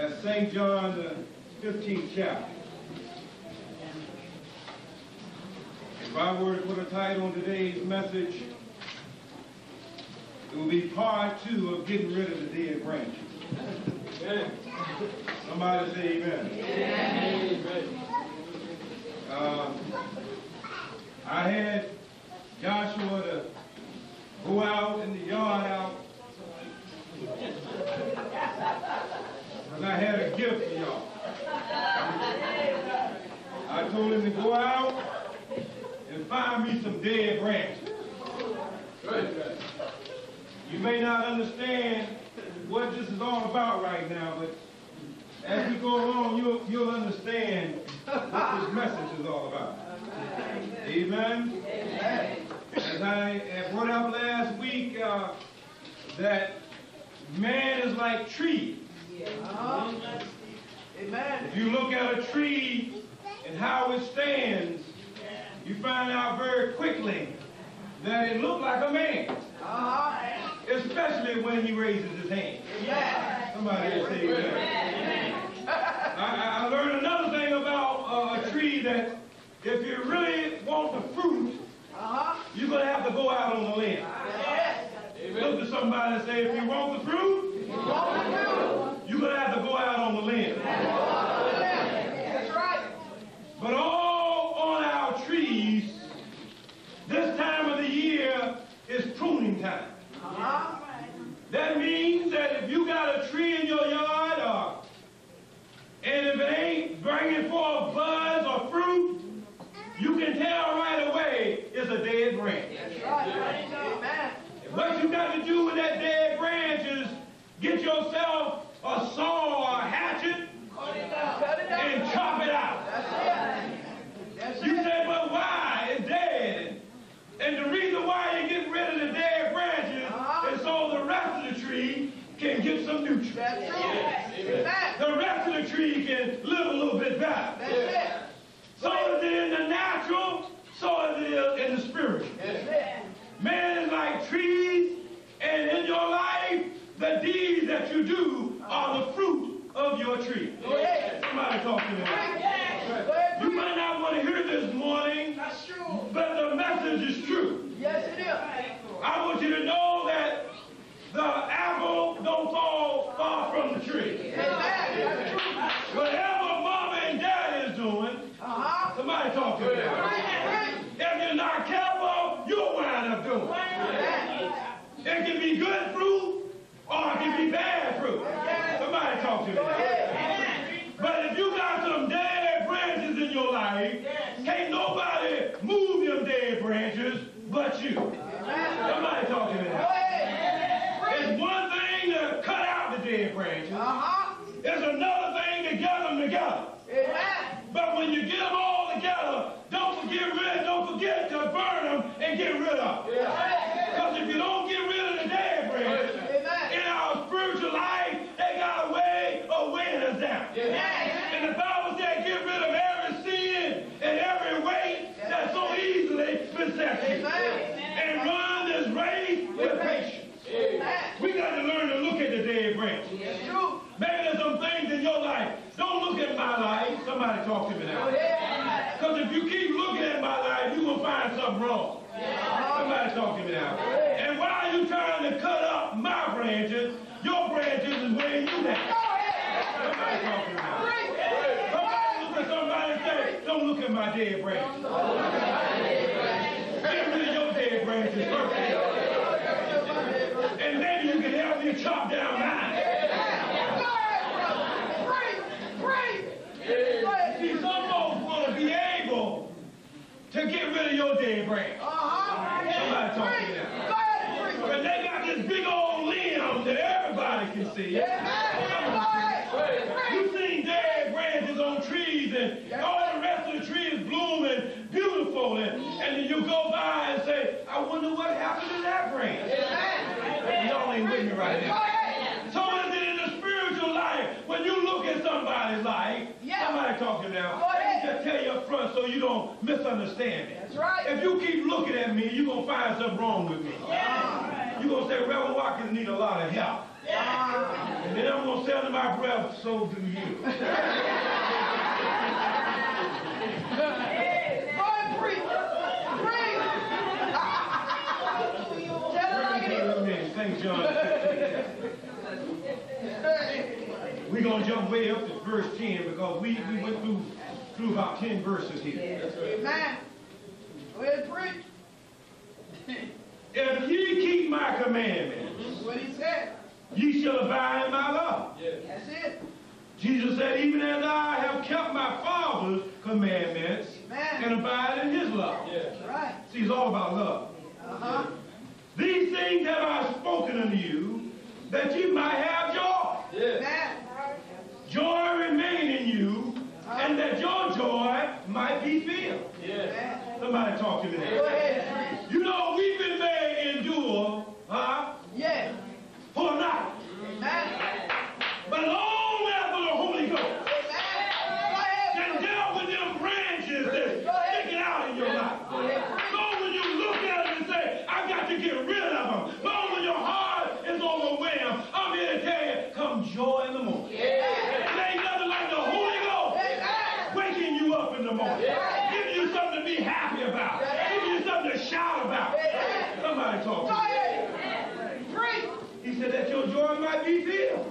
at St. John, the 15th chapter. If I were to put a title on today's message, it would be part 2 of getting rid of the dead branches. Amen. Somebody say amen. Amen. I had Joshua to go out in the yard out, because I had a gift for y'all. I told him to go out and find me some dead branches. You may not understand what this is all about right now, but as we go along, you'll understand what this message is all about. Amen? Amen. As I brought up last week, that man is like trees. Amen. If you look at a tree and how it stands, you find out very quickly that it looked like a man. Especially when he raises his hand. Amen. Somebody say amen. Amen. I learned another thing about a tree, that if you really want the fruit, you're going to have to go out on the limb. Look to somebody and say, if you want the fruit, you're going to have to go out on the limb. That's right. But all on our trees, this time of the year is pruning time. That means that if you got a tree in your yard, and if it ain't bringing forth buds or fruit, you can tell right away it's a dead branch. That's right. What you got to do with that dead branch is get yourself a saw or a hatchet and chop it out. That's it. You say, but why? It's dead. And the reason why you're getting rid of the dead branches is so the rest of the tree can get some nutrients. That's right. The rest of the tree can live a little bit better. That's it. So is it in the natural, so is it in the spiritual. Yes. Man is like trees, and in your life, the deeds that you do are the fruit of your tree. Yes. Somebody talk to me. Yes. You might not want to hear this morning, but the message is true. Yes, it is. I want you to know that the apple don't fall far from the tree. Yes. Yes. Whatever mama and daddy is doing, somebody talk to me. If you're not careful, you'll wind up doing it. It can be good fruit or it can be bad fruit. Somebody talk to me. But if you got some dead branches in your life, can't nobody move them dead branches but you. Somebody talk to me. It's one thing to cut out the dead branches. It's another thing to get them together. But when you get them all together, don't forget to burn them and get rid of them. Because if you don't get rid of the dead branches, in our spiritual life, they got a way of weighing us down. And the Bible said, get rid of every sin and every weight that so easily besets you. And run this race with patience. We got to learn to look at the dead branches. Maybe there's some things in your life. Don't look at my life. Somebody talk to me now. Because if you keep looking at my life, you're going to find something wrong. Somebody talk to me now. And while you're trying to cut up my branches, your branches is weighing you down. Somebody talk to me now. Somebody look at somebody and say, don't look at my dead branches. Get rid of your dead branches first. And maybe you can help me chop down mine. To get rid of your dead branch. Somebody talk to me now. But they got this big old limb that everybody can see. You've seen dead branches on trees, and all the rest of the tree is blooming beautiful, and then you go by and say, I wonder what happened to that branch. Y'all ain't with me right now. So is it in the spiritual life, when you look at somebody's life, somebody talk to me now. Just tell you up front so you don't misunderstand me. That's right. If you keep looking at me, you're going to find something wrong with me. You're going to say, Reverend Watkins need a lot of help. And then I'm going to say under my breath, so do you. St. John. We're going to jump way up to verse 10 because we went through about 10 verses here. Yes. Amen. Go ahead, preach. If ye keep my commandments, what he said, ye shall abide in my love. Yes. That's it. Jesus said, even as I have kept my Father's commandments, amen, and abide in his love. Yes. Right. See, it's all about love. Uh-huh. These things have I spoken unto you, that you might have joy. Yes. Joy remain in you, and that your joy might be filled. Yes. Somebody talk to me now. Go ahead. You know, weeping may endure, huh? Yes. For a night. Amen. But long after the Holy Ghost, amen, can deal with them branches that stick it out in your life. Go ahead. Get rid of them. But when your heart is overwhelmed, I'm here to tell you, come joy in the morning. Yeah. There ain't nothing like the Holy Ghost waking you up in the morning, giving you something to be happy about, giving you something to shout about. Yeah. Somebody talk to me. He said that your joy might be filled.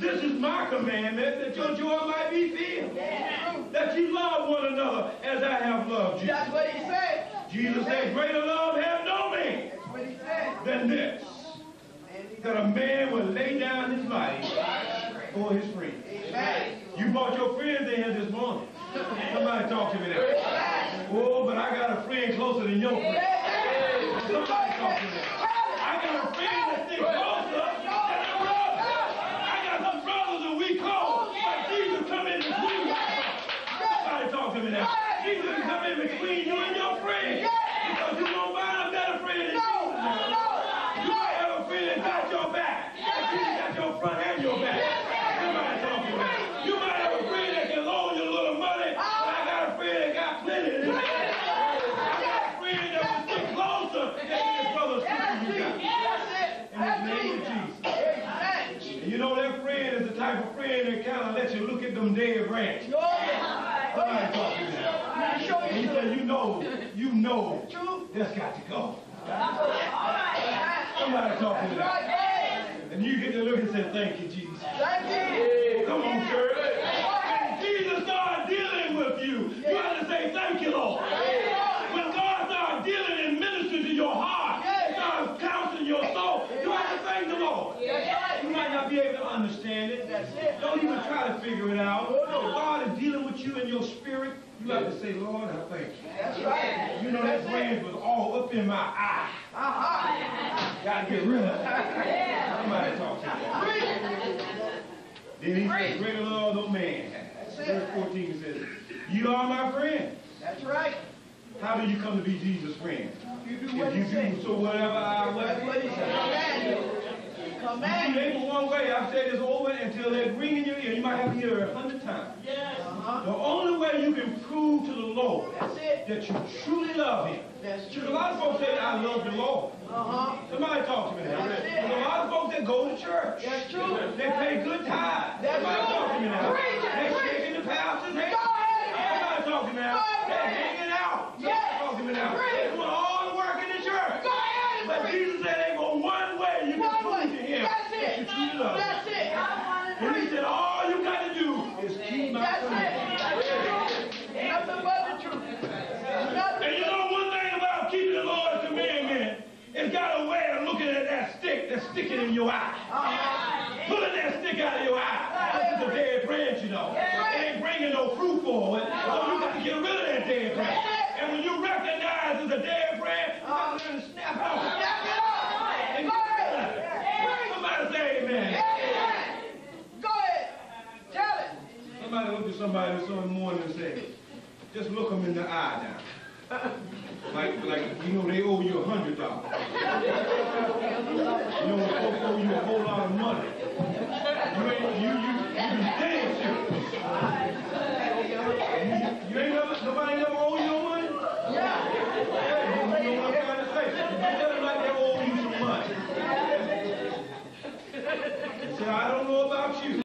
This is my commandment, that your joy might be filled. Yeah. That you love one another as I have loved you. That's what he said. Jesus said, greater love have no man than this, that a man would lay down his life for his friends. Amen. You brought your friend in here this morning. Somebody talk to me now. Oh, but I got a friend closer than your friend. Somebody talk to me now. I got a friend that sticks closer than a brother. I got some brothers that we call, but Jesus come in between. Somebody talk to me now. Jesus can come in between you and your friend. Because you don't find a better friend than Jesus. You might have a friend that got your back. But Jesus got your front and your back. Somebody talk to me. You might have a friend that can loan you a little money. But I got a friend that got plenty of money. I got a friend that will stick closer than your brother's friend you got. In the name of Jesus. And you know that friend is the type of friend that kind of lets you look at them dead branches. Somebody talk to me. He said, you know, that's got to go. Somebody talk to me now. And you get to look and say, thank you, Jesus. Thank you. Come on, church. When Jesus started dealing with you, you have to say, thank you, Lord. When God started dealing and ministering to your heart, started counseling your soul, you have to thank the Lord. You might not be able to understand it. Don't even try to figure it out. God is dealing with you in your spirit. You have to say, Lord, I thank you. That's right. You know that branch was all up in my eye. Gotta get rid of it. Somebody talk to me. Then he said, greater love no man. Verse 14 says, you are my friend. That's right. How do you come to be Jesus' friend? You do what you do. So whatever I was. You ain't but one way. I've said this over until they ring in your ear. You might have to hear it 100 times. Yes. The only way you can prove to the Lord that you truly love him. That's true. A lot of folks say, I love the Lord. Somebody talk to me now. There's a lot of folks that go to church. That's true. They pay good tithes. Somebody talk to me now. They're shaking the pastor's hand. Somebody talk to me now. They're hanging out. Somebody talk to me now. They're doing all the work in the church. But Jesus said, they go one way. You can prove to him that you truly love him. That's it. And he said, all you got to do is keep my commandments. And you know one thing about keeping the Lord's commandment, it's got a way of looking at that stick that's sticking in your eye. Pulling that stick out of your eye. That's a dead branch, you know. It ain't bringing no fruit forward, so you got to get rid of that dead branch. And when you recognize it's a dead branch, you got to learn to snap out. And somebody say amen. Go ahead. Tell it. Somebody look at somebody this morning and say, just look them in the eye now. Like you know, they owe you $100. You know, folks owe you a whole lot of money. You ain't nobody never owe you no money? Yeah. You know what I'm trying to say? You tell them like they owe you some money. So I don't about you.